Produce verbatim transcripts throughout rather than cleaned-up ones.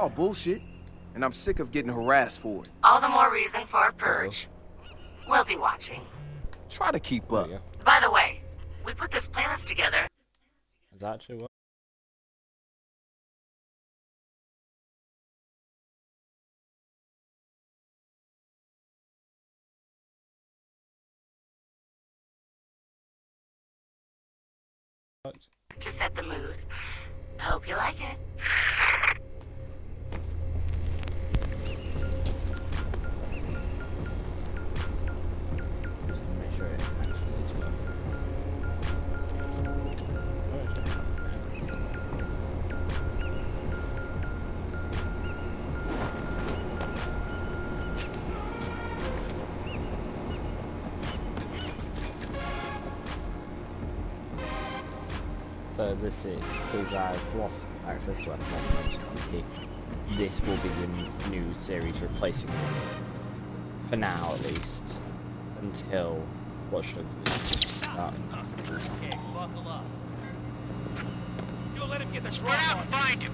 all bullshit, and I'm sick of getting harassed for it. All the more reason for a purge. We'll be watching. Try to keep up. By the way, we put this playlist together. Is that true? To set the mood. Hope you like it. Just want to make sure it actually is working. So this is, because I've lost access to F one twenty, this will be the new series replacing it. For now at least. Until Watchdogs leaves. Oh. Okay, buckle up. Don't let him get the spread out and find him!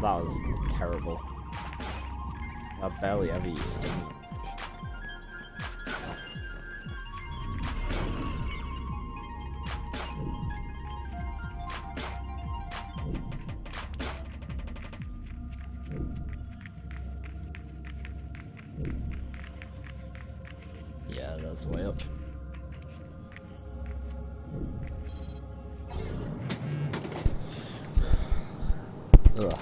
That was terrible. I barely ever used him. Yeah, that's the way up. Ugh.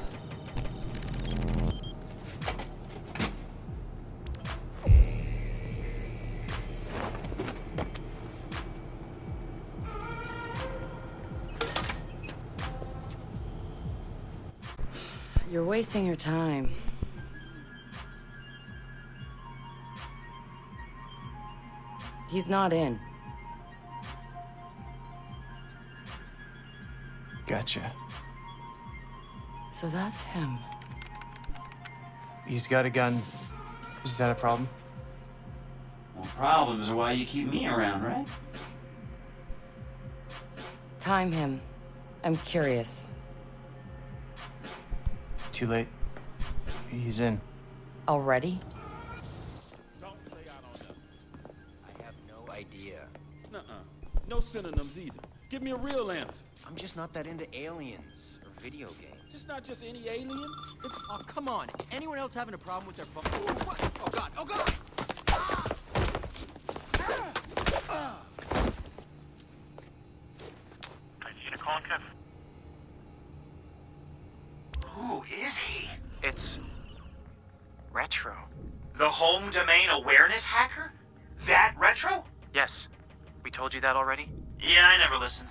You're wasting your time. He's not in. Gotcha. So that's him. He's got a gun. Is that a problem? Well, problems are why you keep me around, right? Time him. I'm curious. Too late. He's in. Already? Don't play out on them. I have no idea. Nuh-uh. No synonyms either. Give me a real answer. I'm just not that into aliens or video games. It's not just any alien. It's oh, come on. Anyone else having a problem with their phone? Oh god, oh god! Ah! Ah! Ah! Are you calling Kev? Who is he? It's... Retro. The home domain awareness hacker? That Retro? Yes. We told you that already? Yeah, I never listened.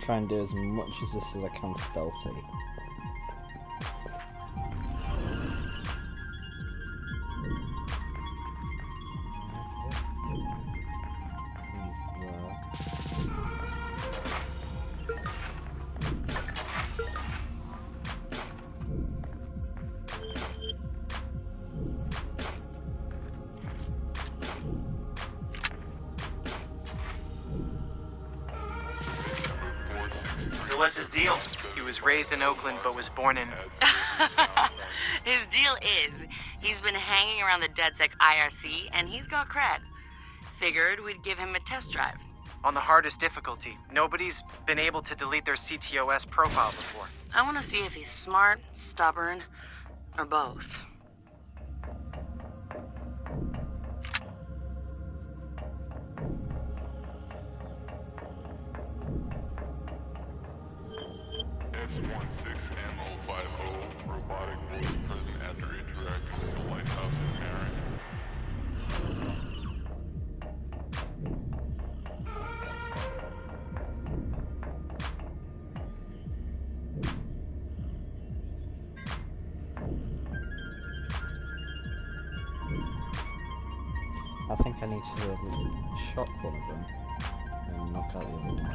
Try and do as much as this as I can stealthy. was raised in Oakland but was born in... His deal is, he's been hanging around the DedSec I R C and he's got cred. Figured we'd give him a test drive. On the hardest difficulty. Nobody's been able to delete their C T O S profile before. I want to see if he's smart, stubborn, or both. I think I need to do a shot full of them and knock out the other one.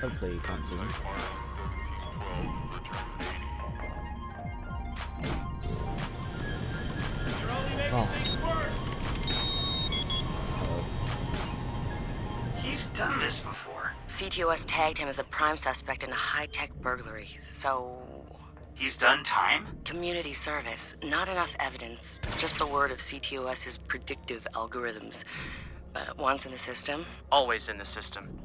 Hopefully you can't see me. Oh. He's done this before. C T O S tagged him as the prime suspect in a high-tech burglary, so... He's done time? Community service. Not enough evidence. Just the word of C T O S's predictive algorithms. But once in the system... Always in the system.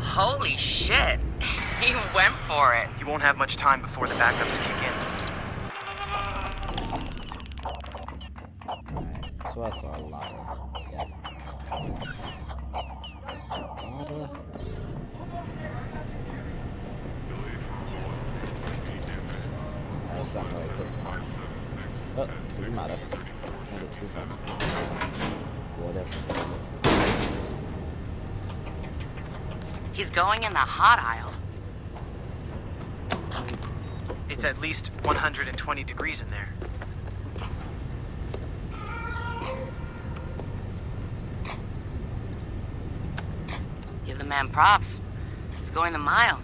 Holy shit, he went for it. He won't have much time before the backups kick in. Alright, so I saw a ladder. Yeah. Ladder. That's not very good. Oh, doesn't matter. Made it too far. Whatever. He's going in the hot aisle. It's at least one hundred twenty degrees in there. Give the man props. He's going the mile.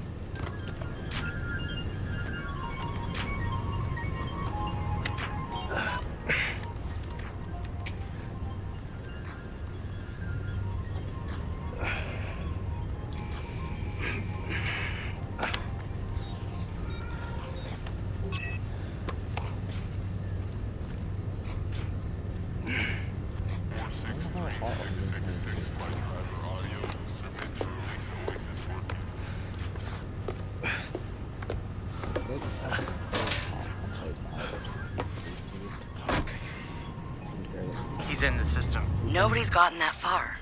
He's in the system. Nobody's gotten that far.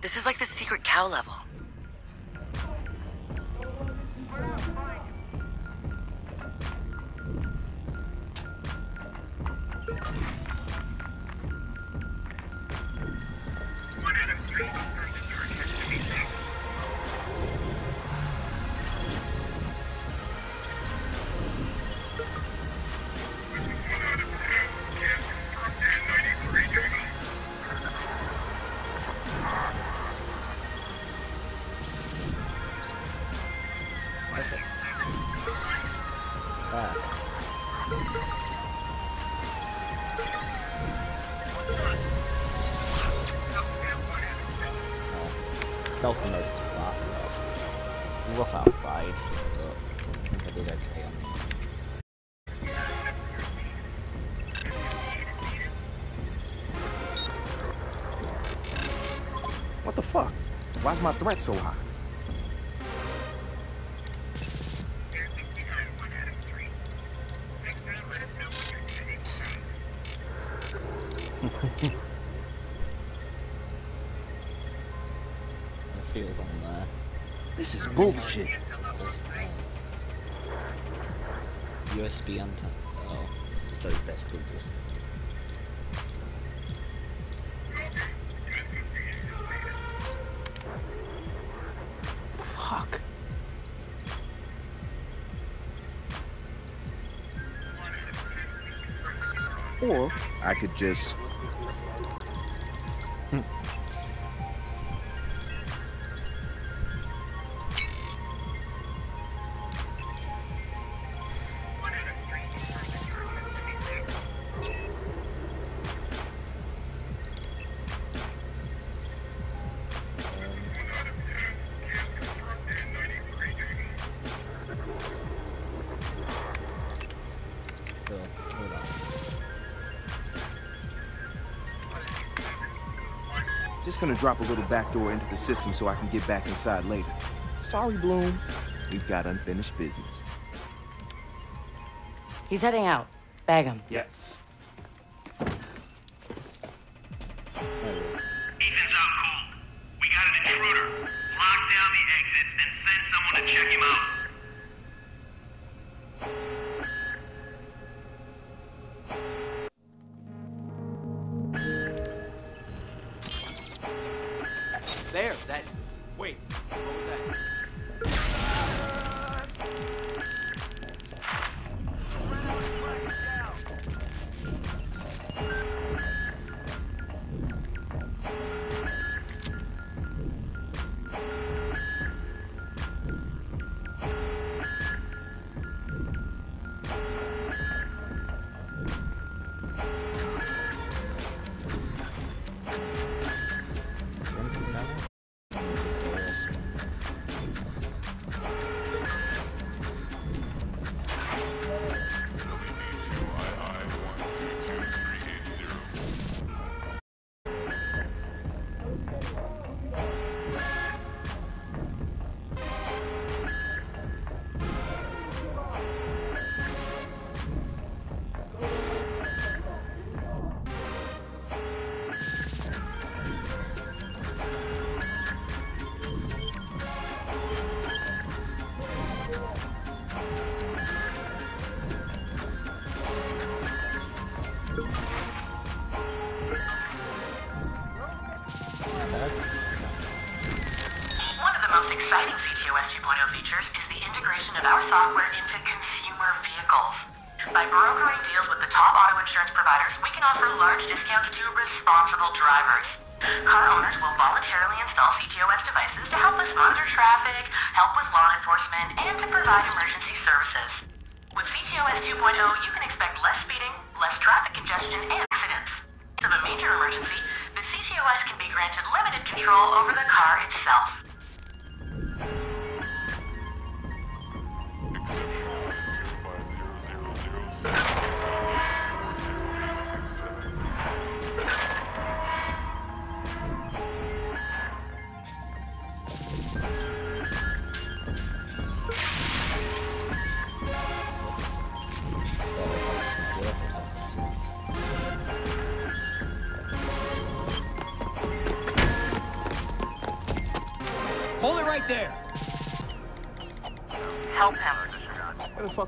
This is like the secret cow level. Stealth mode is flat, but rough outside, but I think I did okay on this. What the fuck? Why's my threat so high? Feels on there. This is bullshit. U S B antenna. Oh, so basically just. Fuck. Or I could just... gonna drop a little backdoor into the system so I can get back inside later. Sorry, Bloom. We've got unfinished business. He's heading out. Bag him. Yep. Ethan's out cold. We got an intruder. Lock down the exits and send someone to check him out.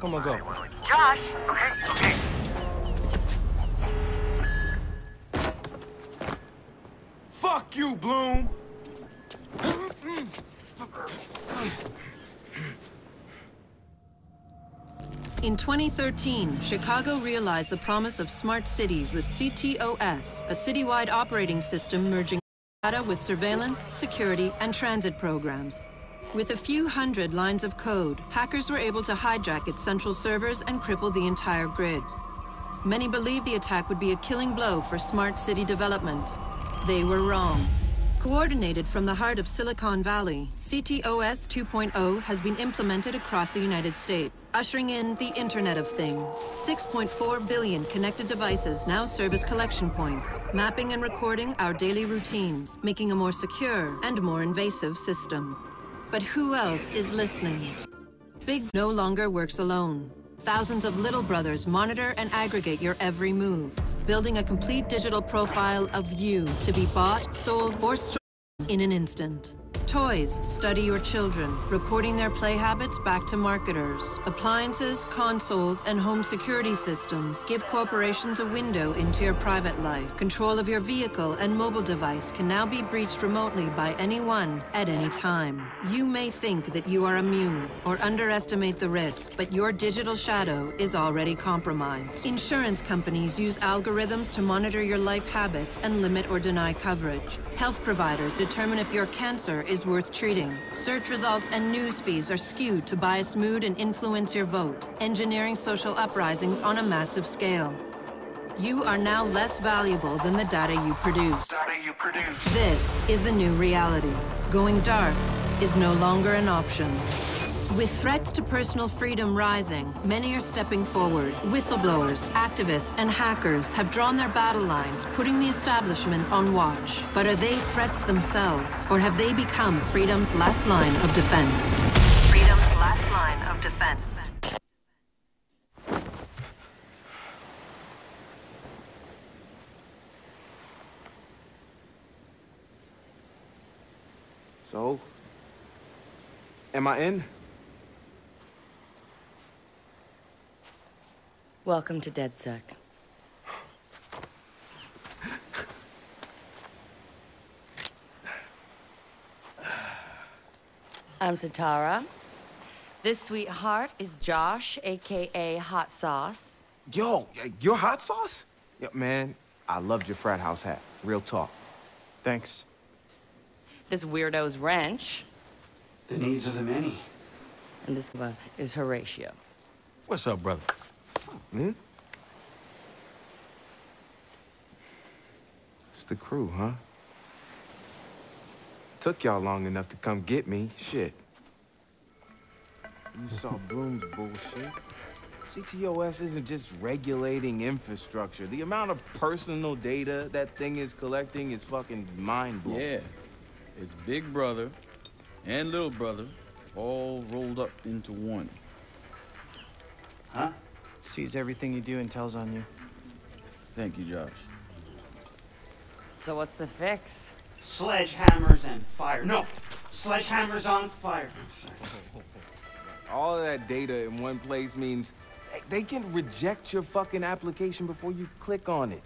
I'm gonna go. Josh! Okay, okay. Fuck you, Bloom! In twenty thirteen, Chicago realized the promise of smart cities with C T O S, a citywide operating system merging data with surveillance, security, and transit programs. With a few hundred lines of code, hackers were able to hijack its central servers and cripple the entire grid. Many believed the attack would be a killing blow for smart city development. They were wrong. Coordinated from the heart of Silicon Valley, C T O S two point oh has been implemented across the United States, ushering in the Internet of Things. six point four billion connected devices now serve as collection points, mapping and recording our daily routines, making a more secure and more invasive system. But who else is listening? Big no longer works alone. Thousands of little brothers monitor and aggregate your every move, building a complete digital profile of you to be bought, sold, or stolen in an instant. Toys study your children, reporting their play habits back to marketers. Appliances, consoles, and home security systems give corporations a window into your private life. Control of your vehicle and mobile device can now be breached remotely by anyone at any time. You may think that you are immune or underestimate the risk, but your digital shadow is already compromised. Insurance companies use algorithms to monitor your life habits and limit or deny coverage. Health providers determine if your cancer is worth treating. Search results and news feeds are skewed to bias mood and influence your vote, engineering social uprisings on a massive scale. You are now less valuable than the data you produce. Data you produce. This is the new reality. Going dark is no longer an option. With threats to personal freedom rising, many are stepping forward. Whistleblowers, activists, and hackers have drawn their battle lines, putting the establishment on watch. But are they threats themselves, or have they become freedom's last line of defense? Freedom's last line of defense. So, am I in? Welcome to DedSec. I'm Sitara. This sweetheart is Josh, A K A Hot Sauce. Yo, you're Hot Sauce? Yo, man, I loved your frat house hat. Real talk. Thanks. This weirdo's Wrench. The needs of the many. And this one is Horatio. What's up, brother? What's up, man? It's the crew, huh? Took y'all long enough to come get me. Shit. You saw Bloom's bullshit. C T O S isn't just regulating infrastructure. The amount of personal data that thing is collecting is fucking mind-blowing. Yeah. It's Big Brother and Little Brother all rolled up into one. Huh? Sees everything you do and tells on you. Thank you, Josh. So what's the fix? Sledgehammers and fire. No! Sledgehammers on fire. All of that data in one place means they can reject your fucking application before you click on it.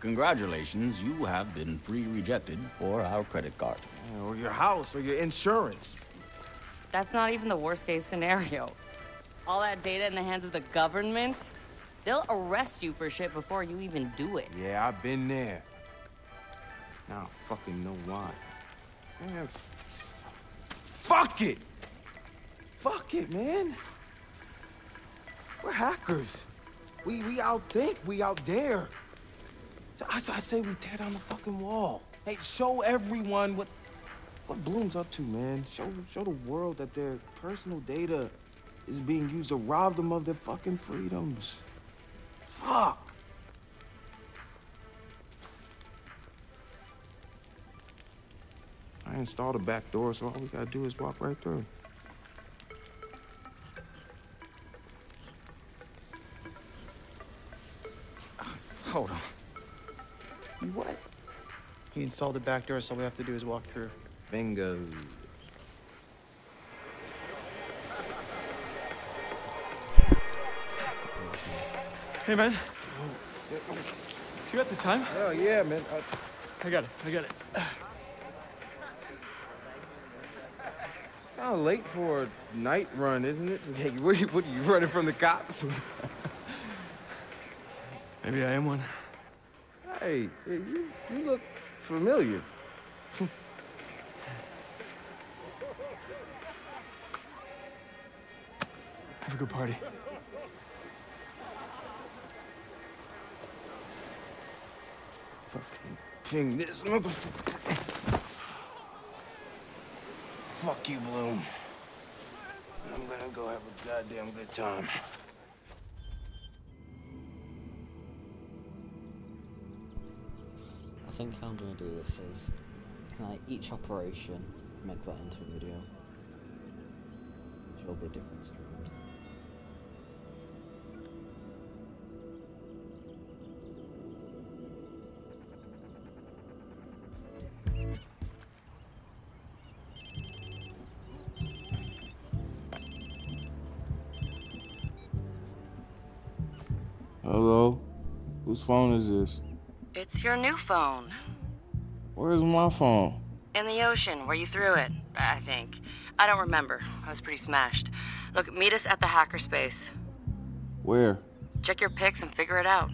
Congratulations, you have been pre-rejected for our credit card. Or your house, or your insurance. That's not even the worst case scenario. All that data in the hands of the government, they'll arrest you for shit before you even do it. Yeah, I've been there. Now I fucking know why. Man, f fuck it! Fuck it, man. We're hackers. We, we outthink, we outdare. I, I say we tear down the fucking wall. Hey, show everyone what, what Bloom's up to, man. Show, show the world that their personal data is being used to rob them of their fucking freedoms. Fuck. I installed a back door, so all we gotta do is walk right through. Uh, hold on. What? He installed the back door, so all we have to do is walk through. Bingo. Hey, man. Do you have the time? Oh, yeah, man. Uh, I got it. I got it. It's kind of late for a night run, isn't it? Hey, what, are you, what are you running from the cops? Maybe I am one. Hey, you, you look familiar. Have a good party. Fucking ping this motherfucker. Fuck you, Bloom. I'm gonna go have a goddamn good time. I think how I'm gonna do this is like each operation, make that into a video. Which will be different streams. Hello? Whose phone is this? It's your new phone. Where's my phone? In the ocean, where you threw it, I think. I don't remember. I was pretty smashed. Look, meet us at the hackerspace. Where? Check your pics and figure it out.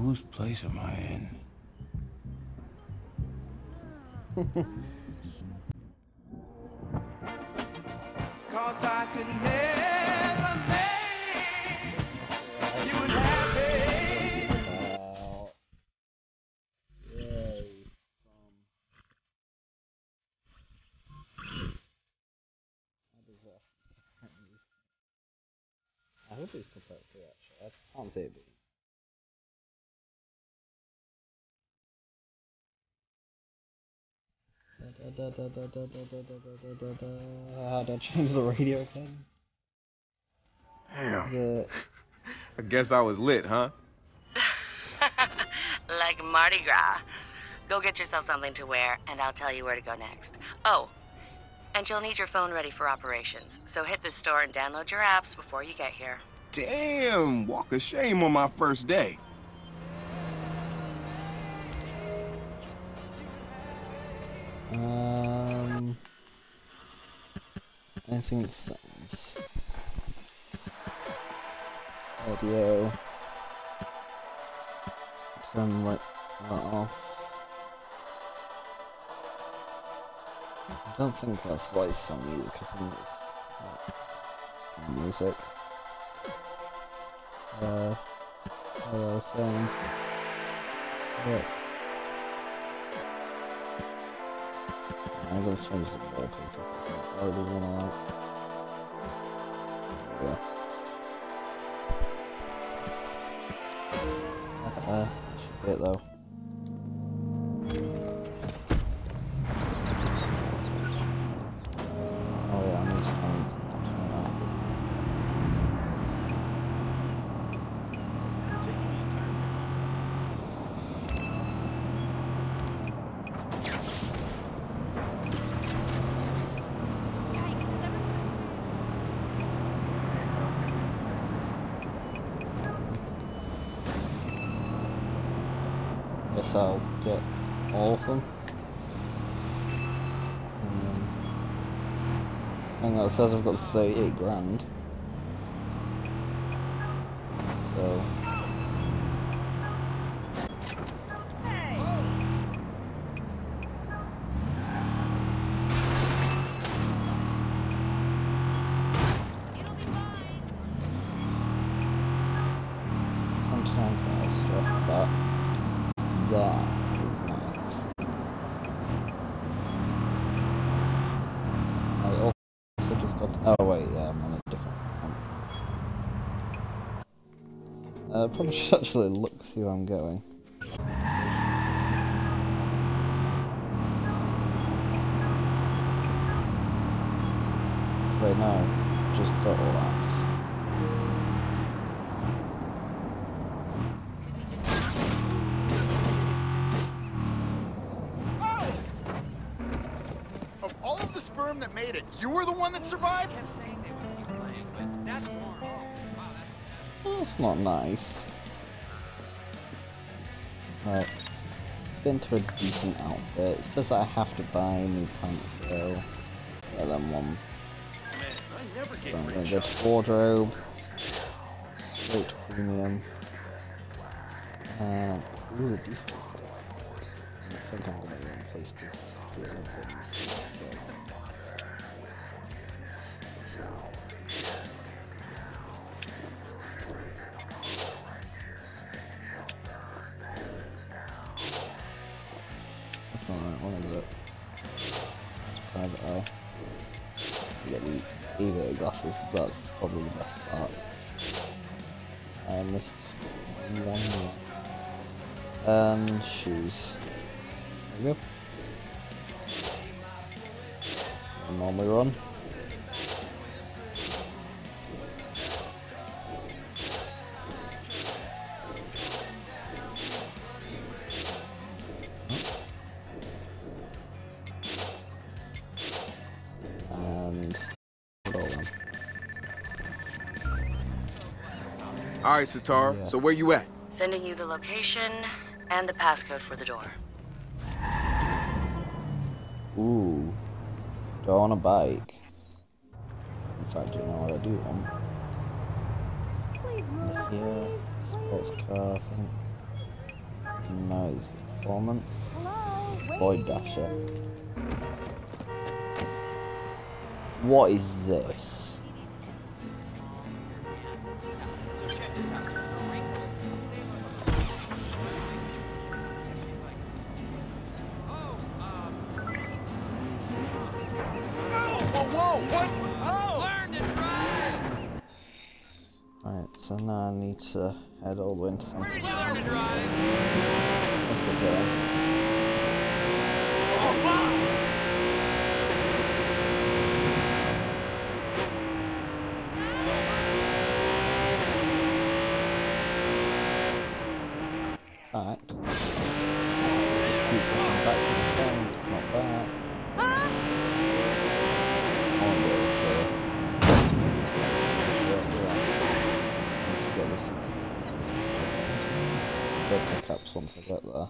Whose place am I in? I hope it's completely actually. I can't say it. Da, da, da, da, da, da, da, da, da. How do I change the radio again? Damn. The... I guess I was lit, huh? Like Mardi Gras. Go get yourself something to wear, and I'll tell you where to go next. Oh, and you'll need your phone ready for operations, so hit the store and download your apps before you get here. Damn, walk of shame on my first day. Um, I think it's settings. Audio. Turn that off. I don't think that's licensed on music. I think it's like, music. Uh, hello, sound. Yeah. I'm gonna change the wallpaper because I already wanna like. There we go. Uh, should be it though. Oh yeah, I'm just trying I'll get all of them. I think that says I've got thirty-eight grand. So. I uh, probably should actually look, see where I'm going. Wait, no, just got all apps. Oh! Of all of the sperm that made it, you were the one that survived? That's not nice. Alright, let's get into a decent outfit. It says I have to buy new pants though. Yeah, them ones. Man, I never get so I'm gonna go to wardrobe. Straight to premium. Uh, ooh, the default stuff. I think I'm gonna replace this with something. That's probably the best part. I missed one more. Um, shoes. There we go. I normally run. All right, Sitara. Yeah. So where you at? Sending you the location and the passcode for the door. Ooh. Door on a bike. In fact, you know what I do. I'm... Yeah, sports car, I think. No, it's performance. Void Dasher. What is this? So now I need to head all the way into something. Let's get there. Oh, wow. Alright. Keep pushing back to the phone, it's not back. I won't be able to. Let's take caps once I get there.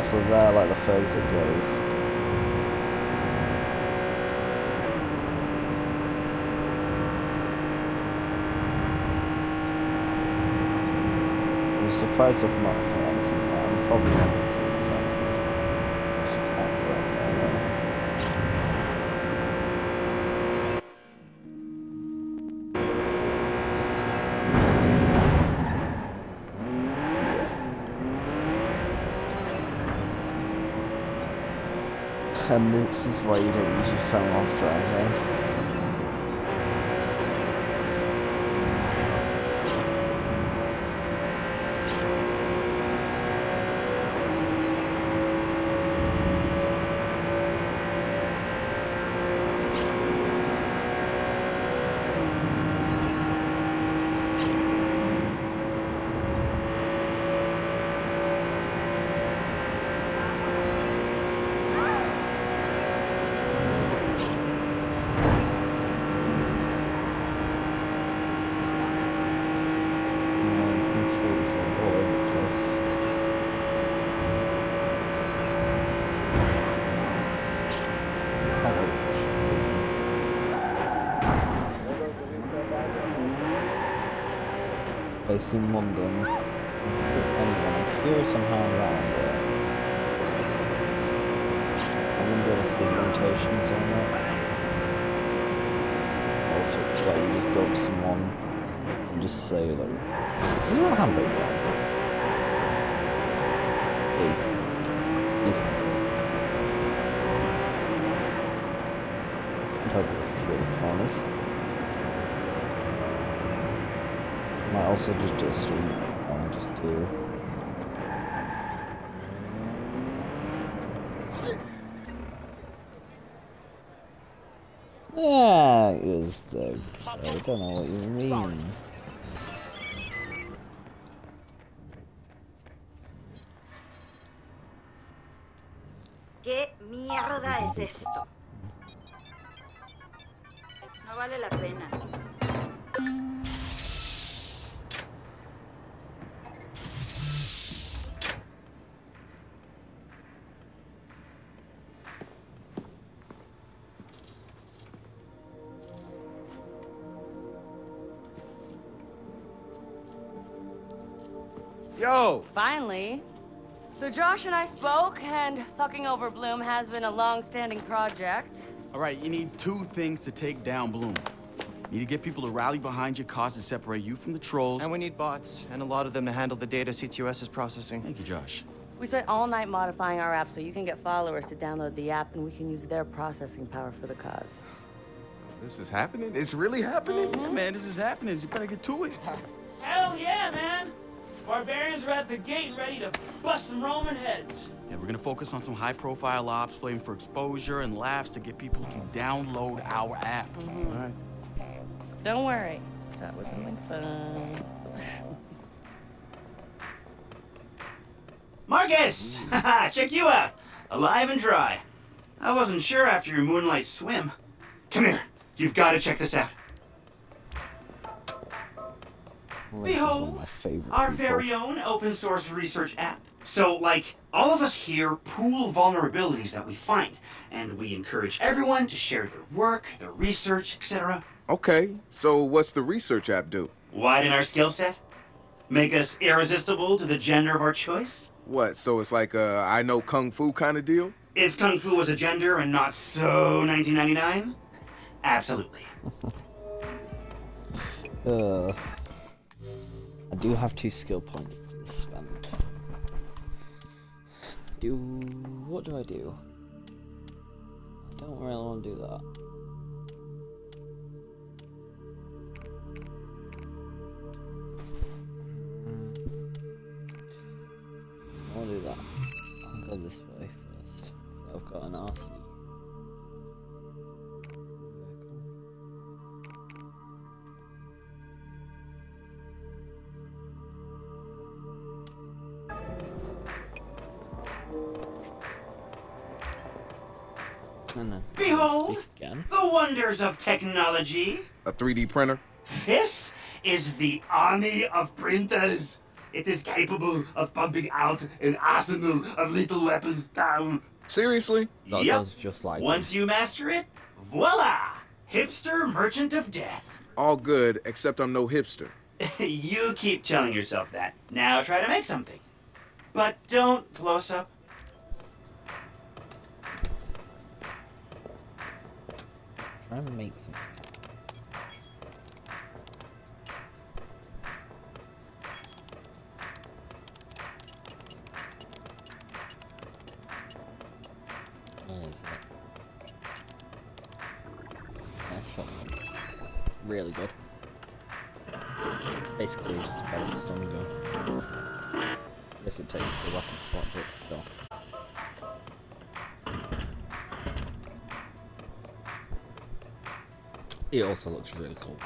Also there, like the further it goes. I'm surprised I've not hit anything there. I'm probably not hitting something in a second. Just add to that . And this is why you don't use your phone whilst driving. In London. Anyway, I'm curious on how around it. I wonder if there's limitations on that. Or if it's like you just go up to someone and just say, like, you know what handbook one? Hey, he's handbook. I'd hope it's for the corners. I also just do a stream. I just do. Yeah, it was the. Uh, I don't know what you mean. Sorry. ¿Qué mierda es esto? No vale la pena. Yo! Finally. So Josh and I spoke, and fucking over Bloom has been a long-standing project. All right, you need two things to take down Bloom. You need to get people to rally behind your cause and separate you from the trolls. And we need bots, and a lot of them to handle the data C T O S is processing. Thank you, Josh. We spent all night modifying our app so you can get followers to download the app, and we can use their processing power for the cause. This is happening? It's really happening? Mm-hmm. Yeah, man, this is happening. You better get to it. Hell yeah, man! Barbarians are at the gate ready to bust some Roman heads. Yeah, we're gonna focus on some high-profile ops, playing for exposure and laughs to get people to download our app. Mm-hmm. All right. Don't worry. So it was something fun. Marcus! Haha, check you out! Alive and dry. I wasn't sure after your moonlight swim. Come here. You've got to check this out. Behold, our very own open source research app. So, like, all of us here pool vulnerabilities that we find, and we encourage everyone to share their work, their research, et cetera. Okay, so what's the research app do? Widen our skill set? Make us irresistible to the gender of our choice? What, so it's like a I know Kung Fu kind of deal? If Kung Fu was a gender and not so nineteen ninety-nine? Absolutely. uh, I do have two skill points to spend. Do... what do I do? I don't really want to do that. I'll do that. I'll go this way first. So I've got an arsenal. No, no. Behold! Again. The wonders of technology! A three D printer? This is the army of printers! It is capable of pumping out an arsenal of lethal weapons down. Seriously? That yep. Sounds just like Once you master it, voila! Hipster merchant of death. All good, except I'm no hipster. You keep telling yourself that. Now try to make something. But don't close up. Try to make something. Really good. Basically, just a better stun gun. I guess it takes the weapon slot, but still. It also looks really cool.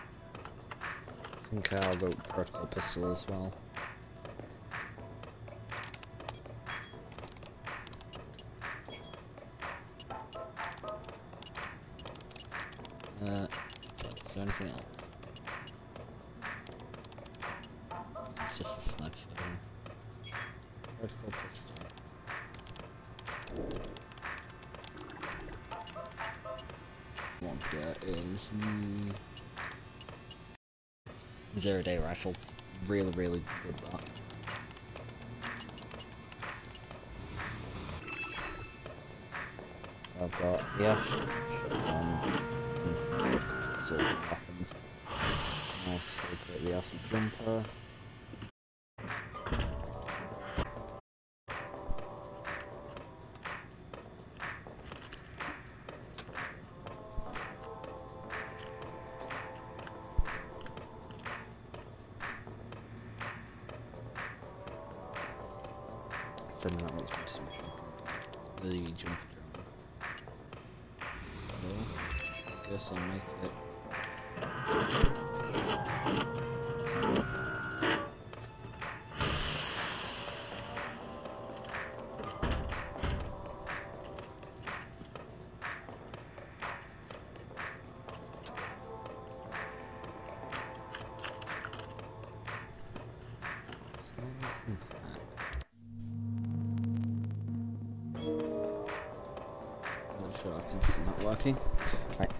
I think I wrote protocol pistol as well. Uh, is there anything else? It's just a sniper. Rifle pistol. What I want to get is mm, zero day rifle. Really, really good luck. I've got yeah. Um, Sort of weapons. Nice, completely awesome jumper. So that makes me just really jump. Guess I'll make it. It's not intact. Not sure I can see that working. Right.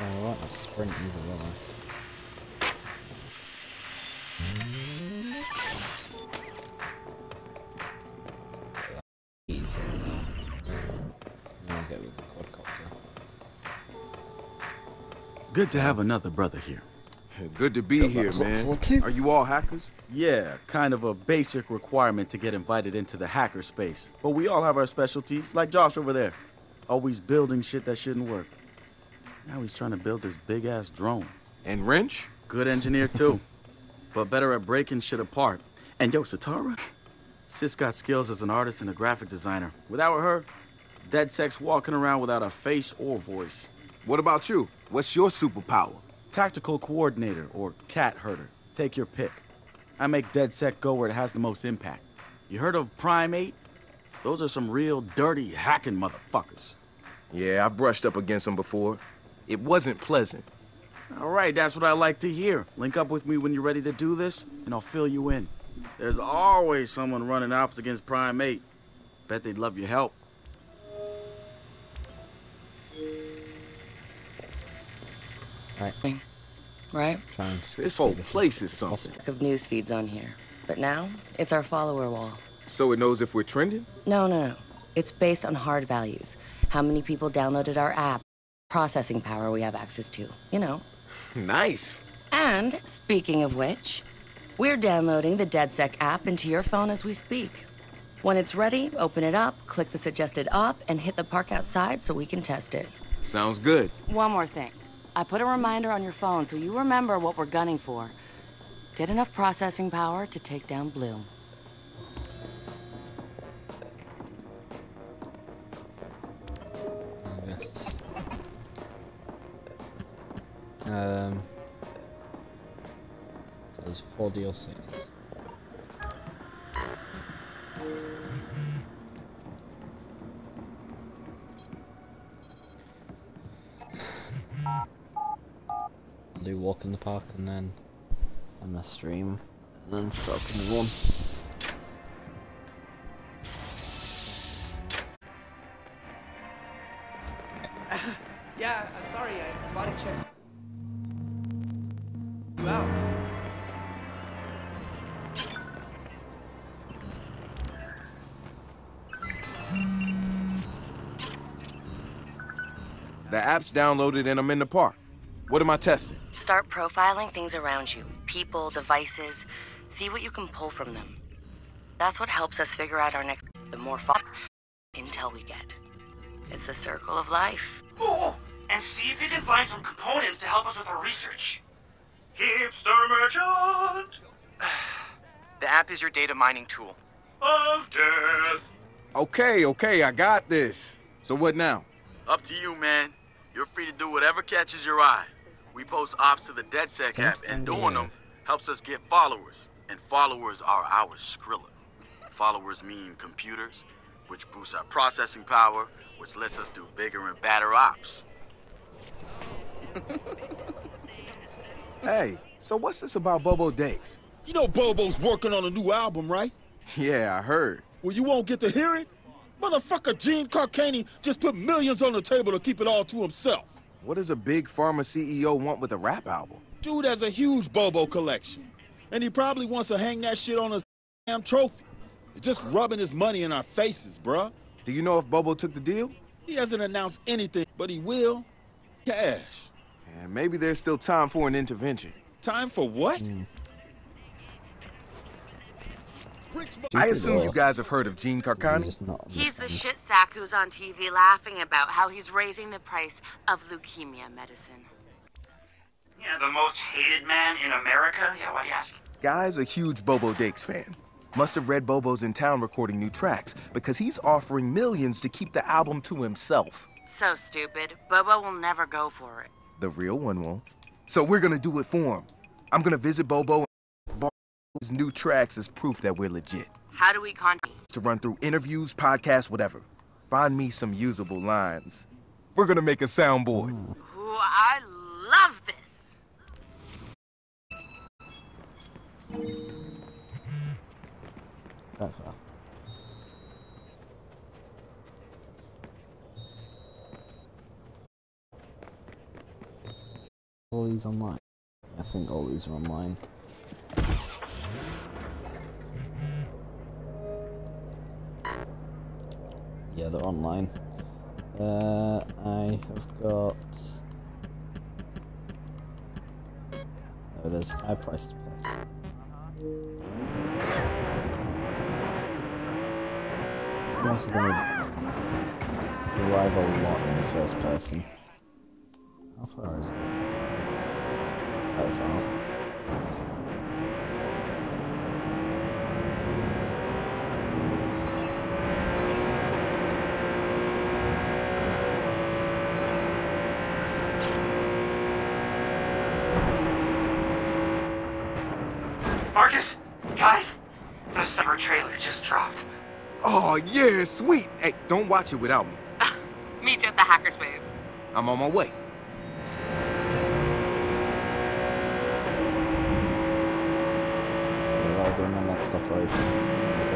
I want to sprint either way. Good to have another brother here. Good to be here, man. Are you all hackers? Yeah, kind of a basic requirement to get invited into the hacker space. But we all have our specialties, like Josh over there. Always building shit that shouldn't work. Now he's trying to build this big-ass drone. And wrench? Good engineer, too. But better at breaking shit apart. And yo, Sitara? Sis got skills as an artist and a graphic designer. Without her, DedSec's walking around without a face or voice. What about you? What's your superpower? Tactical coordinator or cat herder. Take your pick. I make DedSec go where it has the most impact. You heard of Prime eight? Those are some real dirty hacking motherfuckers. Yeah, I brushed up against them before. It wasn't pleasant. All right, that's what I like to hear. Link up with me when you're ready to do this, and I'll fill you in. There's always someone running ops against Prime eight. Bet they'd love your help. Right. Right? This whole place is something. Of news feeds on here. But now, it's our follower wall. So it knows if we're trending? No, no, no. It's based on hard values. How many people downloaded our app, processing power we have access to, you know. Nice. And speaking of which, we're downloading the DedSec app into your phone as we speak. When it's ready, open it up, click the suggested op, and hit the park outside so we can test it. Sounds good. One more thing. I put a reminder on your phone so you remember what we're gunning for. Get enough processing power to take down Bloom. Yes. Um, so there's four D L Cs. Walk in the park and then on my stream and then start up in the one. Uh, yeah, uh, sorry, I body checked you out. The app's downloaded and I'm in the park. What am I testing? Start profiling things around you. People, devices. See what you can pull from them. That's what helps us figure out our next... The more fun intel we get. It's the circle of life. Oh, and see if you can find some components to help us with our research. Hipster merchant! The app is your data mining tool. Of death. Okay, okay, I got this. So what now? Up to you, man. You're free to do whatever catches your eye. We post ops to the DedSec app, and doing them helps us get followers. And followers are our Skrilla. Followers mean computers, which boosts our processing power, which lets us do bigger and badder ops. Hey, so what's this about Bobo Dax? You know Bobo's working on a new album, right? Yeah, I heard. Well, you won't get to hear it? Motherfucker Gene Carcaney just put millions on the table to keep it all to himself. What does a big pharma C E O want with a rap album? Dude has a huge Bobo collection. And he probably wants to hang that shit on his damn trophy. Just rubbing his money in our faces, bruh. Do you know if Bobo took the deal? He hasn't announced anything, but he will. Cash. And maybe there's still time for an intervention. Time for what? Mm. I assume you guys have heard of Gene Carcaney. He's the shit sack who's on T V laughing about how he's raising the price of leukemia medicine. Yeah, the most hated man in America? Yeah, why do you ask? Guy's a huge Bobo Dax fan. Must have read Bobo's in town recording new tracks, because he's offering millions to keep the album to himself. So stupid. Bobo will never go for it. The real one won't. So we're gonna do it for him. I'm gonna visit Bobo. His new tracks is proof that we're legit. How do we contact? To run through interviews, podcasts, whatever. Find me some usable lines. We're gonna make a soundboard. Ooh, I love this. That's all. all these online? I think all these are online. Yeah, they're online. Uh, I have got... There it is, high price to pay. I'm also going to derive a lot in the first person. How far is it? Fairly far. Yeah, sweet. Hey, don't watch it without me. Uh, meet you at the hackerspace. I'm on my way. Yeah, I'll go to my next operation.